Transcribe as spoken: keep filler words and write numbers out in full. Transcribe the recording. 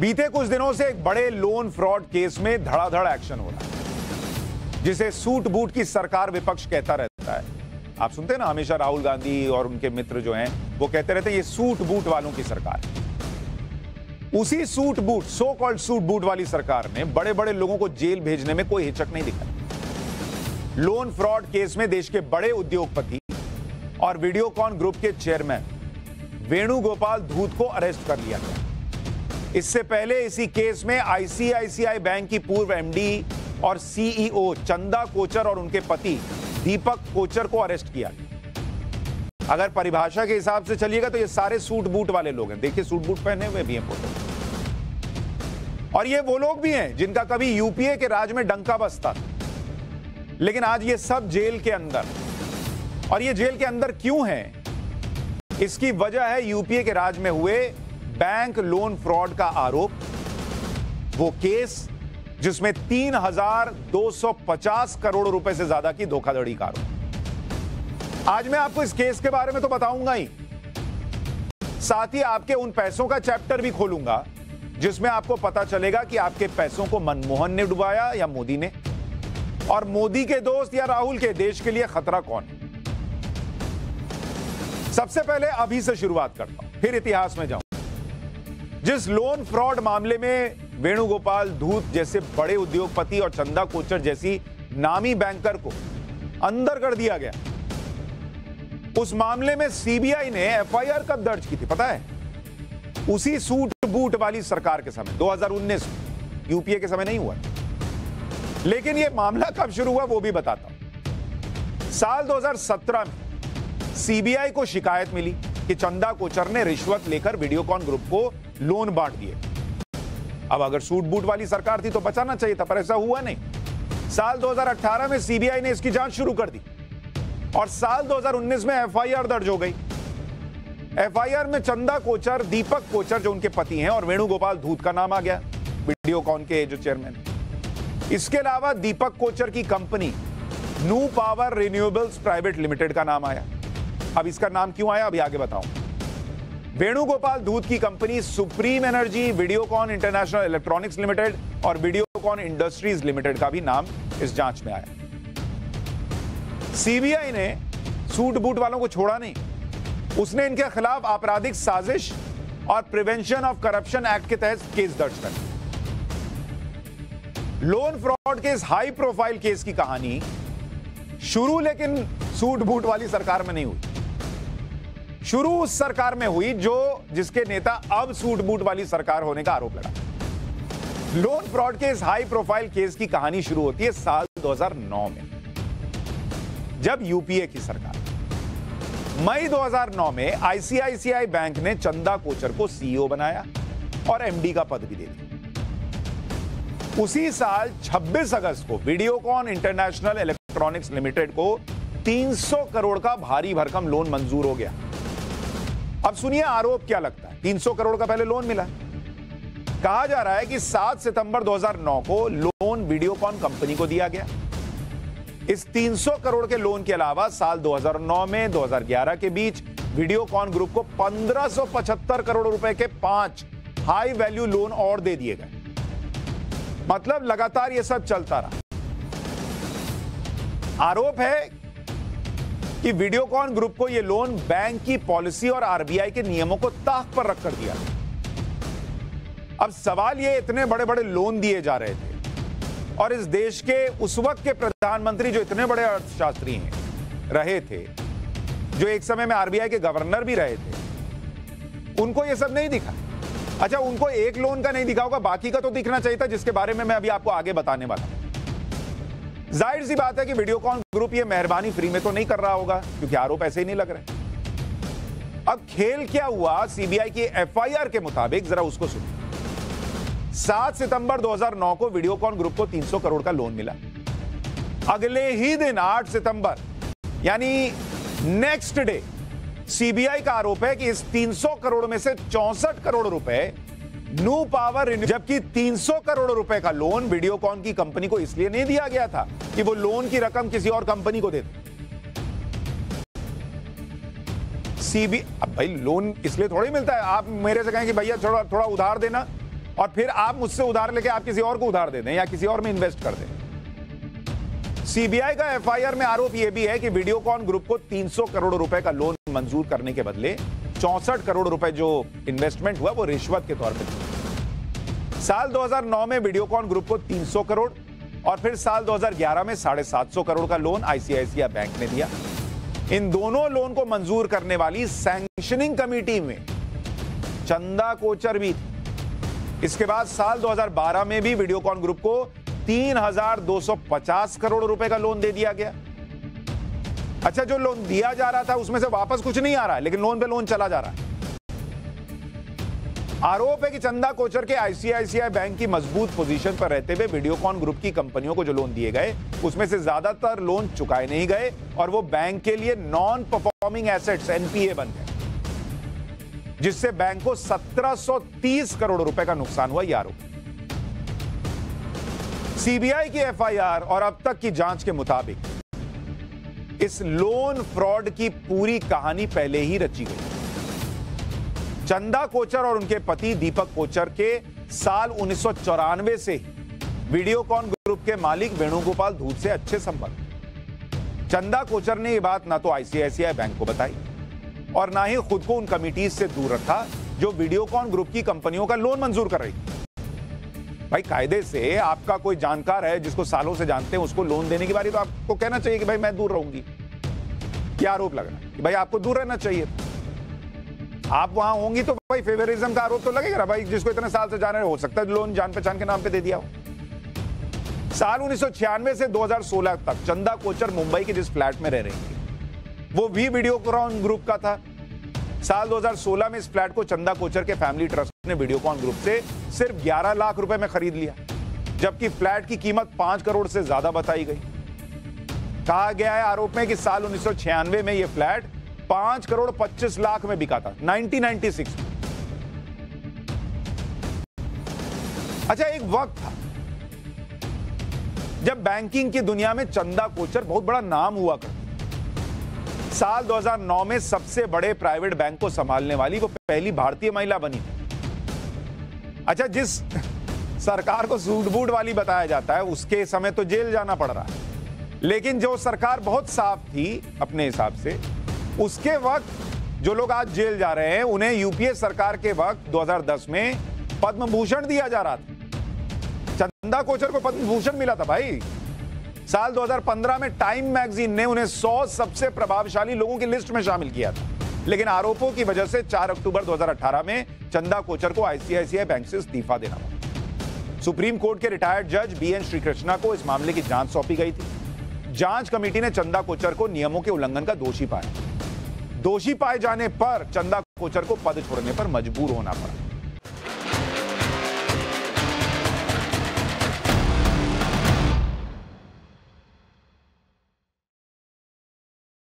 बीते कुछ दिनों से एक बड़े लोन फ्रॉड केस में धड़ाधड़ एक्शन हो रहा है, जिसे सूट बूट की सरकार विपक्ष कहता रहता है। आप सुनते हैं ना, हमेशा राहुल गांधी और उनके मित्र जो हैं वो कहते रहते हैं ये सूट बूट वालों की सरकार। उसी suit boot, so called suit boot वाली सरकार ने बड़े बड़े लोगों को जेल भेजने में कोई हिचक नहीं दिखाई। लोन फ्रॉड केस में देश के बड़े उद्योगपति और वीडियोकॉन ग्रुप के चेयरमैन वेणुगोपाल धूत को अरेस्ट कर लिया गया। इससे पहले इसी केस में आईसीआईसीआई बैंक की पूर्व एमडी और सीईओ चंदा कोचर और उनके पति दीपक कोचर को अरेस्ट किया गया। अगर परिभाषा के हिसाब से चलिएगा तो ये सारे सूट बूट वाले लोग हैं। देखिए, सूट बूट पहने हुए भी हैं फोटो, और ये वो लोग भी हैं जिनका कभी यूपीए के राज में डंका बजता था, लेकिन आज ये सब जेल के अंदर। और ये जेल के अंदर क्यों है? इसकी वजह है यूपीए के राज में हुए बैंक लोन फ्रॉड का आरोप, वो केस जिसमें तीन हजार दो सौ पचास करोड़ रुपए से ज्यादा की धोखाधड़ी का आरोप। आज मैं आपको इस केस के बारे में तो बताऊंगा ही, साथ ही आपके उन पैसों का चैप्टर भी खोलूंगा जिसमें आपको पता चलेगा कि आपके पैसों को मनमोहन ने डुबाया या मोदी ने, और मोदी के दोस्त या राहुल के देश के लिए खतरा कौन है। सबसे पहले अभी से शुरुआत करता हूं, फिर इतिहास में जाऊं। जिस लोन फ्रॉड मामले में वेणुगोपाल धूत जैसे बड़े उद्योगपति और चंदा कोचर जैसी नामी बैंकर को अंदर कर दिया गया, उस मामले में सीबीआई ने एफआईआर कब दर्ज की थी पता है? उसी सूट बूट वाली सरकार के समय, दो हजार उन्नीस, यूपीए के समय नहीं हुआ। लेकिन यह मामला कब शुरू हुआ वो भी बताता हूं। साल दो हजार सत्रह में सीबीआई को शिकायत मिली कि चंदा कोचर ने रिश्वत लेकर वीडियोकॉन ग्रुप को लोन बांट दिए। अब अगर सूट बूट वाली सरकार थी तो बचाना चाहिए था, पर ऐसा हुआ नहीं। साल दो हजार अठारह में सीबीआई ने इसकी जांच शुरू कर दी और साल दो हजार उन्नीस में एफआईआर दर्ज हो गई। एफआईआर में चंदा कोचर, दीपक कोचर जो उनके पति हैं, और वेणुगोपाल धूत का नाम आ गया, वीडियोकॉन के जो चेयरमैन। इसके अलावा दीपक कोचर की कंपनी नू पावर रिन्यूएबल्स प्राइवेट लिमिटेड का नाम आया। अब इसका नाम क्यों आया अभी आगे बताऊं। वेणुगोपाल धूत की company supreme energy, Videocon international electronics limited और वीडियोकॉन इंडस्ट्रीज लिमिटेड का भी नाम इस जांच में आया। सीबीआई ने सूट बूट वालों को छोड़ा नहीं, उसने इनके खिलाफ आपराधिक साजिश और प्रिवेंशन ऑफ करप्शन एक्ट के तहत केस दर्ज कर दिया। लोन फ्रॉड के इस हाई प्रोफाइल केस की कहानी शुरू लेकिन सूट बूट वाली सरकार में नहीं हुई। शुरू उस सरकार में हुई जो जिसके नेता अब सूट बूट वाली सरकार होने का आरोप लगा। लोन फ्रॉड के इस हाई प्रोफाइल केस की कहानी शुरू होती है साल दो हजार नौ में, जब यूपीए की सरकार मई दो हजार नौ में आईसीआईसीआई बैंक ने चंदा कोचर को सीईओ बनाया और एमडी का पद भी दे दिया। उसी साल छब्बीस अगस्त को वीडियोकॉन इंटरनेशनल इलेक्ट्रॉनिक्स लिमिटेड को तीन सौ करोड़ का भारी भरकम लोन मंजूर हो गया। अब सुनिए आरोप क्या लगता है। तीन सौ करोड़ का पहले लोन मिला। कहा जा रहा है कि सात सितंबर दो हजार नौ को लोन वीडियोकॉन कंपनी को दिया गया। इस तीन सौ करोड़ के लोन के अलावा साल दो हजार नौ में दो हजार ग्यारह के बीच वीडियोकॉन ग्रुप को पंद्रह सौ पचहत्तर करोड़ रुपए के पांच हाई वैल्यू लोन और दे दिए गए। मतलब लगातार यह सब चलता रहा। आरोप है कि वीडियोकॉन ग्रुप को यह लोन बैंक की पॉलिसी और आरबीआई के नियमों को ताक पर रखकर दिया। अब सवाल यह, इतने बड़े बड़े लोन दिए जा रहे थे और इस देश के उस वक्त के प्रधानमंत्री जो इतने बड़े अर्थशास्त्री हैं रहे थे, जो एक समय में आरबीआई के गवर्नर भी रहे थे, उनको यह सब नहीं दिखा। अच्छा, उनको एक लोन का नहीं दिखा होगा, बाकी का तो दिखना चाहिए था, जिसके बारे में मैं अभी आपको आगे बताने वाला हूं। जाहिर सी बात है कि वीडियोकॉन ग्रुप ये मेहरबानी फ्री में तो नहीं कर रहा होगा, क्योंकि आरोप ऐसे ही नहीं लग रहे। अब खेल क्या हुआ सीबीआई की एफआईआर के मुताबिक, जरा उसको सुनिए। सात सितंबर दो हजार नौ को वीडियोकॉन ग्रुप को तीन सौ करोड़ का लोन मिला। अगले ही दिन आठ सितंबर, यानी नेक्स्ट डे, सीबीआई का आरोप है कि इस तीन सौ करोड़ में से चौंसठ करोड़ रुपए न्यू पावर, जबकि तीन सौ करोड़ रुपए का लोन वीडियोकॉन की कंपनी को इसलिए नहीं दिया गया था कि वो लोन की रकम किसी और कंपनी को दे दे। सीबी अब भाई लोन इसलिए थोड़ी मिलता है, आप मेरे से कहें कि भैया थोड़ा थोड़ा उधार देना, और फिर आप मुझसे उधार लेके आप किसी और को उधार दे दें या किसी और में इन्वेस्ट कर दें। सीबीआई का एफआईआर में आरोप यह भी है कि वीडियोकॉन ग्रुप को तीन सौ करोड़ रुपए का लोन मंजूर करने के बदले चौंसठ करोड़ रुपए जो इन्वेस्टमेंट हुआ वो रिश्वत के तौर पर। साल दो हज़ार नौ में वीडियोकॉन ग्रुप को तीन सौ करोड़ और फिर साल दो हज़ार ग्यारह में साढ़े सात सौ करोड़ का लोन आईसीआईसीआई बैंक ने दिया। इन दोनों लोन को मंजूर करने वाली सैंक्शनिंग कमेटी में चंदा कोचर भी। इसके बाद साल दो हज़ार बारह में भी वीडियोकॉन ग्रुप को तीन हज़ार दो सौ पचास करोड़ रुपए का लोन दे दिया गया। अच्छा, जो लोन दिया जा रहा था उसमें से वापस कुछ नहीं आ रहा है, लेकिन लोन पे लोन चला जा रहा है। आरोप है कि चंदा कोचर के आईसीआईसीआई बैंक की मजबूत पोजीशन पर रहते हुए वीडियोकॉन ग्रुप की कंपनियों को जो लोन दिए गए उसमें से ज्यादातर लोन चुकाए नहीं गए और वो बैंक के लिए नॉन परफॉर्मिंग एसेट्स एनपीए बन गए, जिससे बैंक को सत्रह सौ तीस करोड़ रुपए का नुकसान हुआ। यह आरोप सीबीआई की एफआईआर और अब तक की जांच के मुताबिक इस लोन फ्रॉड की पूरी कहानी पहले ही रची गई। चंदा कोचर और उनके पति दीपक कोचर के साल उन्नीस सौ चौरानवे से वीडियोकॉन ग्रुप के मालिक वेणुगोपाल धूत से अच्छे संबंध। चंदा कोचर ने यह बात ना तो आईसीआईसीआई बैंक को बताई और ना ही खुद को उन कमिटीज से दूर रखा जो वीडियोकॉन ग्रुप की कंपनियों का लोन मंजूर कर रही। भाई, कायदे से आपका कोई जानकार है जिसको सालों से जानते हैं, उसको लोन देने की बारी तो आपको कहना चाहिए कि भाई मैं दूर रहूंगी। क्या आरोप लग रहा है कि भाई आपको दूर रहना चाहिए। आप वहां होंगी तो भाई फेवरिज्म का आरोप तो लगेगा भाई, जिसको इतने साल से जाने हो सकता है लोन जान पहचान के नाम पे दे दिया हो। साल उन्नीस सौ छियानवे से दो हज़ार सोलह तक चंदा कोचर मुंबई के जिस फ्लैट में रह रही थी वो भी वीडियोकॉन ग्रुप का था। साल दो हज़ार सोलह में इस फ्लैट को चंदा कोचर के फैमिली ट्रस्ट ने वीडियोकॉन ग्रुप से सिर्फ ग्यारह लाख रुपए में खरीद लिया, जबकि फ्लैट की कीमत पांच करोड़ से ज्यादा बताई गई। कहा गया है आरोप में कि साल उन्नीस सौ छियानवे में यह फ्लैट पांच करोड़ पच्चीस लाख में बिका था नाइनटीन नाइंटी सिक्स में। अच्छा, एक वक्त था जब बैंकिंग की दुनिया में चंदा कोचर बहुत बड़ा नाम हुआ करता। साल दो हज़ार नौ में सबसे बड़े प्राइवेट बैंक को संभालने वाली वो पहली भारतीय महिला बनी। अच्छा, जिस सरकार को सूट बूट वाली बताया जाता है उसके समय तो जेल जाना पड़ रहा है, लेकिन जो सरकार बहुत साफ थी अपने हिसाब से, उसके वक्त जो लोग आज जेल जा रहे हैं उन्हें यूपीए सरकार के वक्त दो हज़ार दस में पद्म भूषण दिया जा रहा था। चंदा कोचर को पद्म भूषण मिला था भाई। साल दो हज़ार पंद्रह में टाइम मैगजीन ने उन्हें सौ सबसे प्रभावशाली लोगों की लिस्ट में शामिल किया था, लेकिन आरोपों की वजह से चार अक्टूबर दो हज़ार अठारह में चंदा कोचर को आईसीआईसीआई बैंक से इस्तीफा देना पड़ा। सुप्रीम कोर्ट के रिटायर्ड जज बी एन श्रीकृष्णा को इस मामले की जांच सौंपी गई थी। जांच कमेटी ने चंदा कोचर को नियमों के उल्लंघन का दोषी पाया। दोषी पाए जाने पर चंदा कोचर को पद छोड़ने पर मजबूर होना पड़ा।